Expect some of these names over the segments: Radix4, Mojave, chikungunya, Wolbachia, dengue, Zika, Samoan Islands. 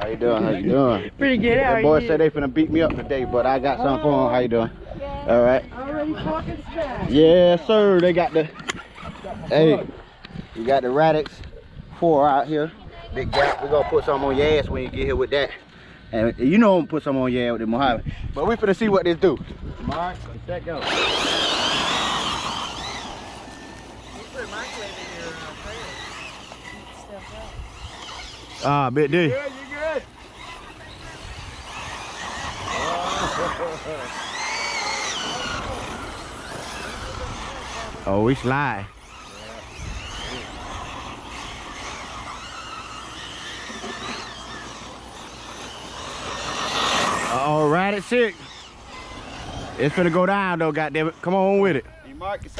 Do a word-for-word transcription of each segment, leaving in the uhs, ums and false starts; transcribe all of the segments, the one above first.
How you doing? How you doing? Pretty good. That how boy you said they finna beat me up today, but I got something for them. How you doing? Yeah. All right. Already talking smack. Yeah, sir. They got the. Hey, you got the Radix four out here. Big gap. We're gonna put some on your ass when you get here with that. And you know I'm gonna put some on your ass with the Mojave. But we finna see what this do. All right, let's check out. Ah, uh, bit D. Yeah, you good. Oh, we slide. Yeah. All right, it's sick. It's gonna go down though, goddamn it. Come on with it. You mark it,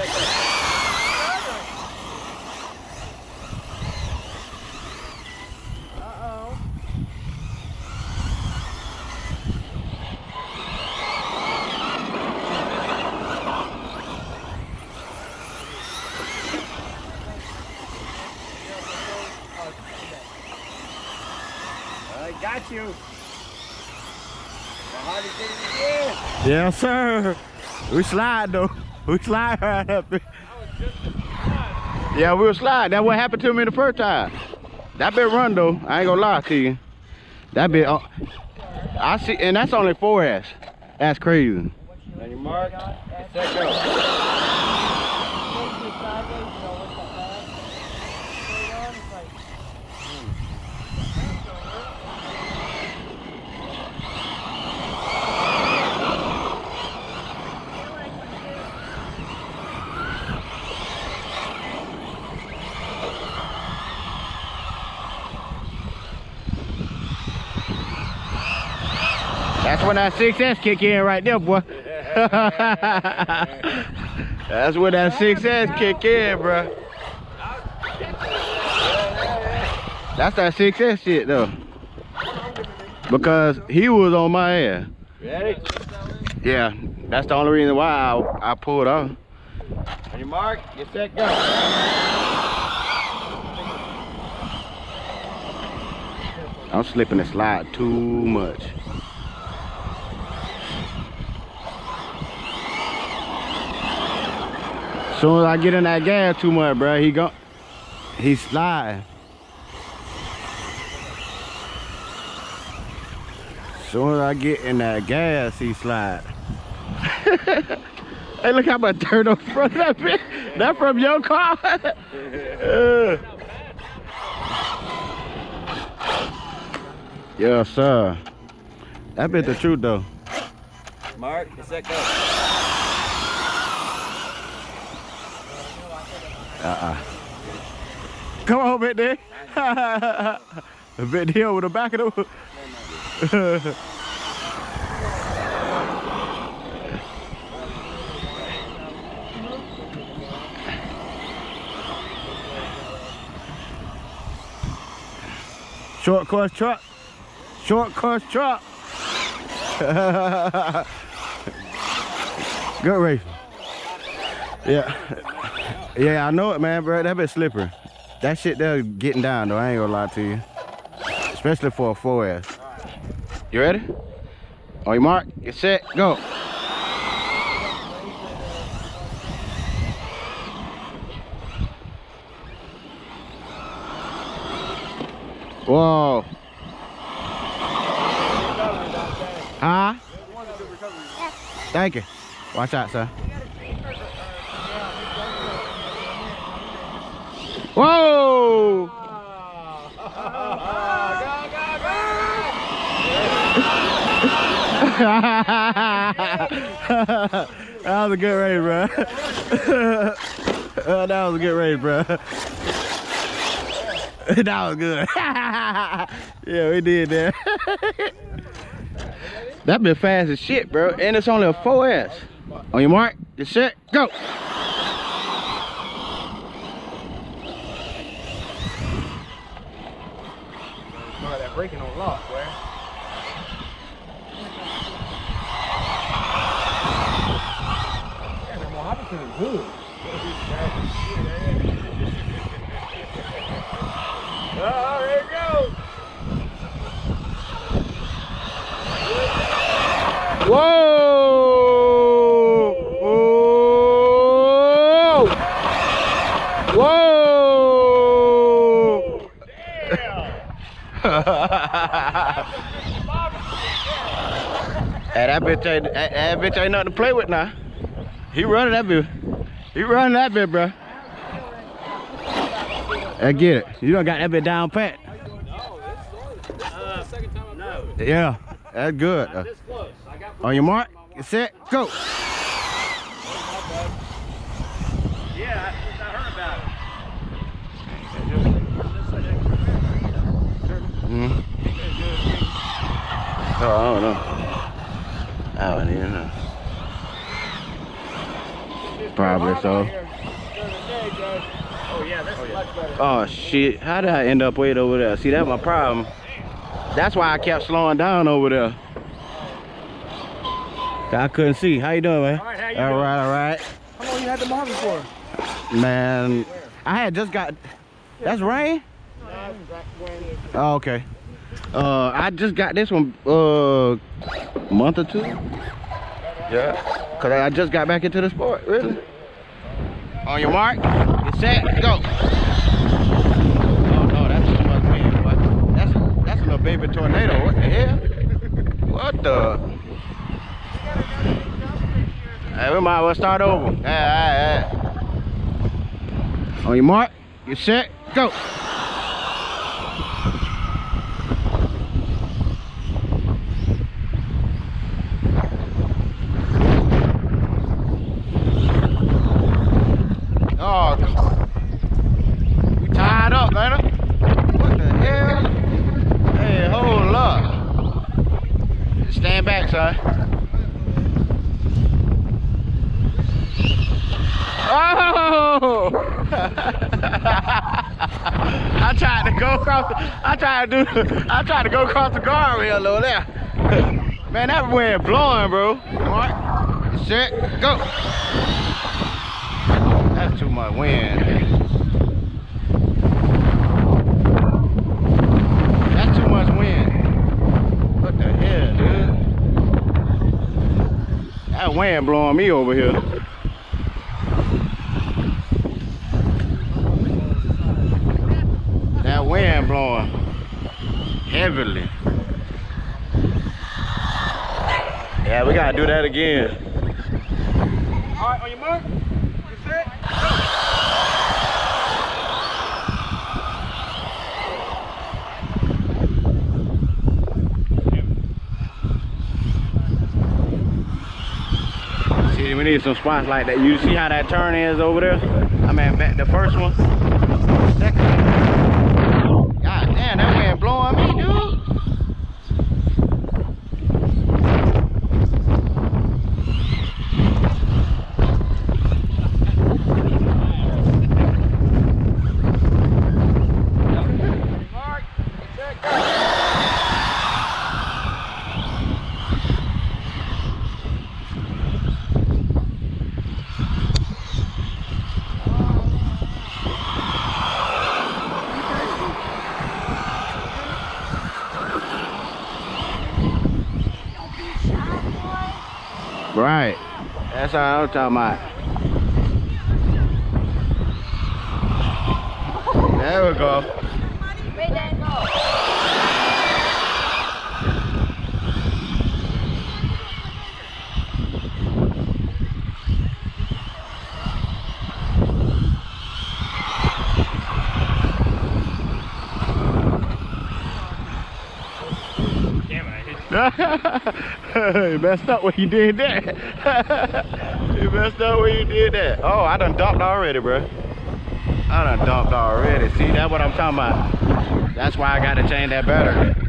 got you. Yes, sir. We slide though. We slide right up here. I was just slide. Yeah, we were slide. That's what happened to me the first time. That bit run though. I ain't gonna lie to you. That bit. Oh, I see, and that's only four ass. That's crazy. Now you mark. Set go. That's when that six S kick in right there, boy. That's when that six S kick in, bro. That's that six S shit, though. Because he was on my ass. Ready? Yeah, that's the only reason why I, I pulled off. On your mark, get set, go. I'm slipping and slide too much. As soon as I get in that gas too much, bro, he go, he slide. As soon as I get in that gas, he slide. Hey, look how much dirt on front of that bitch. That from your car? Yeah, sir. That bit the truth, though. Mark, it's that go. Uh-uh. Come on, Big D. Big D over the back of the... Short course truck. Short course truck. Good race. Yeah. Yeah, I know it, man, bro. That bit slippery. That shit there getting down, though. I ain't gonna lie to you. Especially for a four S. You ready? On your mark, get set, go. Whoa. Huh? Thank you. Watch out, sir. Whoa! That was a good raid, bro. uh, that was a good raid, bro. That was good. Yeah, we did that. That been fast as shit, bro. And it's only a four S. On your mark, get set, go. Breaking on lock, where? Yeah, the Mojave can be good. Oh, there it goes. Whoa! Whoa! Whoa! Hey, that bitch ain't that, that bitch ain't nothing to play with now. He running that bitch. He running that bitch, bro. I get it. You done got that bit down pat. Yeah, that's good. Uh, on your mark, get set, go. Yeah, I heard about it. Oh, I don't know. I don't even know. Probably so. Oh, yeah, that's much better. Oh, shit. How did I end up way over there? See, that's my problem. That's why I kept slowing down over there. I couldn't see. How you doing, man? All right, how you all doing? Right, all right. How long you had the Mojave for? Man, where? I had just got... That's rain? No, oh, okay. Uh, I just got this one uh, a month or two. Yeah. Because I just got back into the sport, really. On your mark, get set, go. A baby tornado, what the hell? What the? Hey, we might as well start over. All right, all right. On your mark, get set, go. Oh, we tied up, man. Stand back, son. Oh! I tried to go across. The, I tried to do. I tried to go across the guardrail over there. Man, that wind blowing, bro. All right, set, go. That's too much wind. That's too much wind. What the hell, dude? That wind blowing me over here. That wind blowing heavily. Yeah, we gotta do that again. All right, on your mark, you set, we need some spots like that. You see how that turn is over there? I mean, back the first one. Second one. God damn, that man blowing me, dude. Right. That's what I'm talking about. There we go. Where'd that go? Damn it, I hit you. You messed up when you did that. You messed up when you did that. Oh, I done dumped already, bro. I done dumped already. See, that's what I'm talking about. That's why I got to change that battery.